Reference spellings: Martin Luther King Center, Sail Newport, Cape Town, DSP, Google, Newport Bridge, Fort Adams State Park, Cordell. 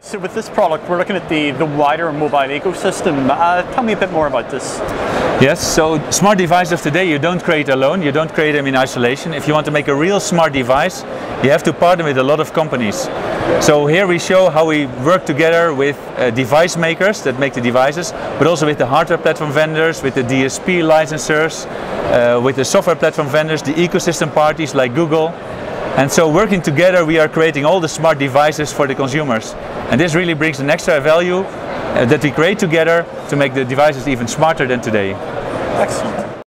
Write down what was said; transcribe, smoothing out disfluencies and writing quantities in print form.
So with this product, we're looking at the wider mobile ecosystem. Tell me a bit more about this. Yes, so smart devices of today, you don't create alone, you don't create them in isolation. If you want to make a real smart device, you have to partner with a lot of companies. So here we show how we work together with device makers that make the devices, but also with the hardware platform vendors, with the DSP licensors, with the software platform vendors, the ecosystem parties like Google. And so working together, we are creating all the smart devices for the consumers. And this really brings an extra value that we create together to make the devices even smarter than today. Excellent.